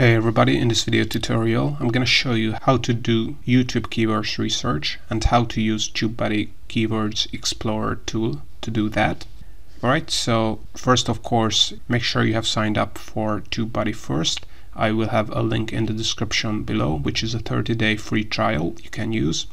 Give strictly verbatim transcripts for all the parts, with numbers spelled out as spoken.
Hey everybody, in this video tutorial I'm going to show you how to do YouTube keywords research and how to use TubeBuddy Keywords Explorer tool to do that. Alright, so first of course make sure you have signed up for TubeBuddy first. I will have a link in the description below, which is a thirty day free trial you can use.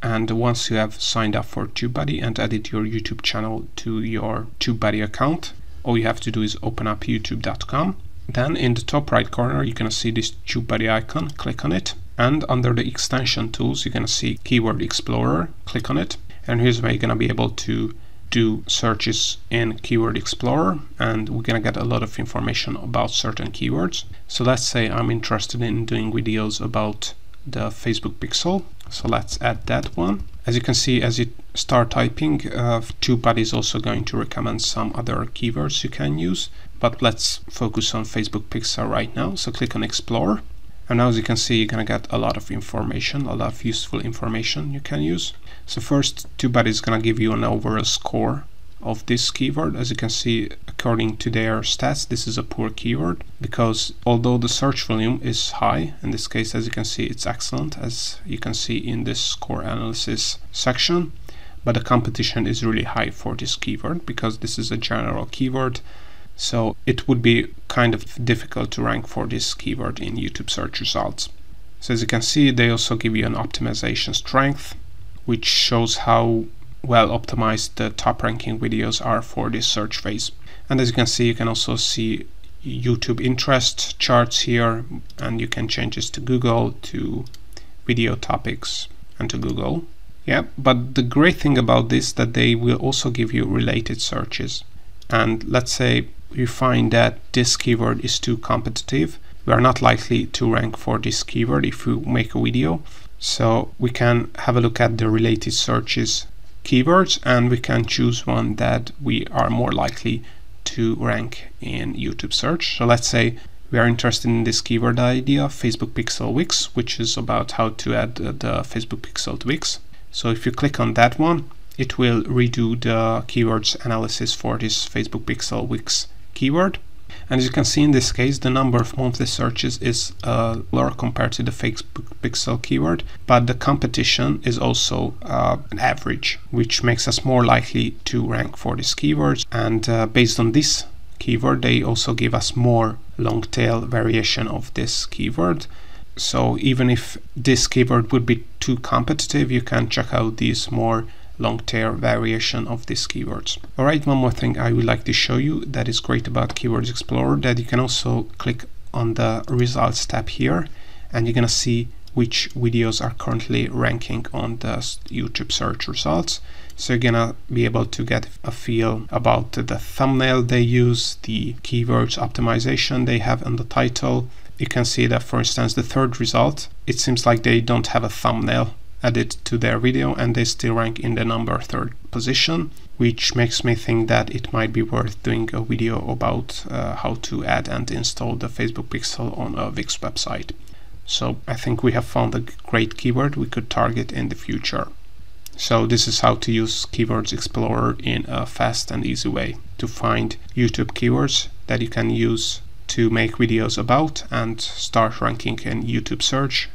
And once you have signed up for TubeBuddy and added your YouTube channel to your TubeBuddy account, all you have to do is open up youtube dot com. Then in the top right corner you're going to see this TubeBuddy icon, click on it, and under the extension tools you're going to see Keyword Explorer, click on it, and here's where you're going to be able to do searches in Keyword Explorer, and we're going to get a lot of information about certain keywords. So let's say I'm interested in doing videos about the Facebook Pixel, so let's add that one. As you can see, as you start typing, uh, TubeBuddy is also going to recommend some other keywords you can use, but let's focus on Facebook Pixel right now. So click on Explore, and now as you can see, you're going to get a lot of information, a lot of useful information you can use. So first, TubeBuddy is going to give you an overall score of this keyword. As you can see, according to their stats, this is a poor keyword because although the search volume is high, in this case, as you can see, it's excellent, as you can see in this score analysis section, but the competition is really high for this keyword because this is a general keyword. So it would be kind of difficult to rank for this keyword in YouTube search results. So as you can see, they also give you an optimization strength, which shows how well optimized the top ranking videos are for this search phase. And as you can see, you can also see YouTube interest charts here, and you can change this to Google, to video topics, and to Google. Yeah, but the great thing about this is that they will also give you related searches. And let's say you find that this keyword is too competitive, we are not likely to rank for this keyword if we make a video. So we can have a look at the related searches keywords, and we can choose one that we are more likely to rank in YouTube search. So let's say we are interested in this keyword idea, Facebook Pixel Wix, which is about how to add the Facebook Pixel to Wix. So if you click on that one, it will redo the keywords analysis for this Facebook Pixel Wix keyword. And as you can see, in this case, the number of monthly searches is uh, lower compared to the Facebook Pixel keyword, but the competition is also uh, an average, which makes us more likely to rank for these keywords. And uh, based on this keyword, they also give us more long tail variation of this keyword. So even if this keyword would be too competitive, you can check out these more long tail variation of these keywords. Alright, one more thing I would like to show you that is great about Keywords Explorer, that you can also click on the results tab here, and you're gonna see which videos are currently ranking on the YouTube search results. So you're gonna be able to get a feel about the thumbnail they use, the keywords optimization they have in the title. You can see that, for instance, the third result, it seems like they don't have a thumbnail added to their video, and they still rank in the number third position, which makes me think that it might be worth doing a video about uh, how to add and install the Facebook Pixel on a Wix website. So I think we have found a great keyword we could target in the future. So this is how to use Keywords Explorer in a fast and easy way to find YouTube keywords that you can use to make videos about and start ranking in YouTube search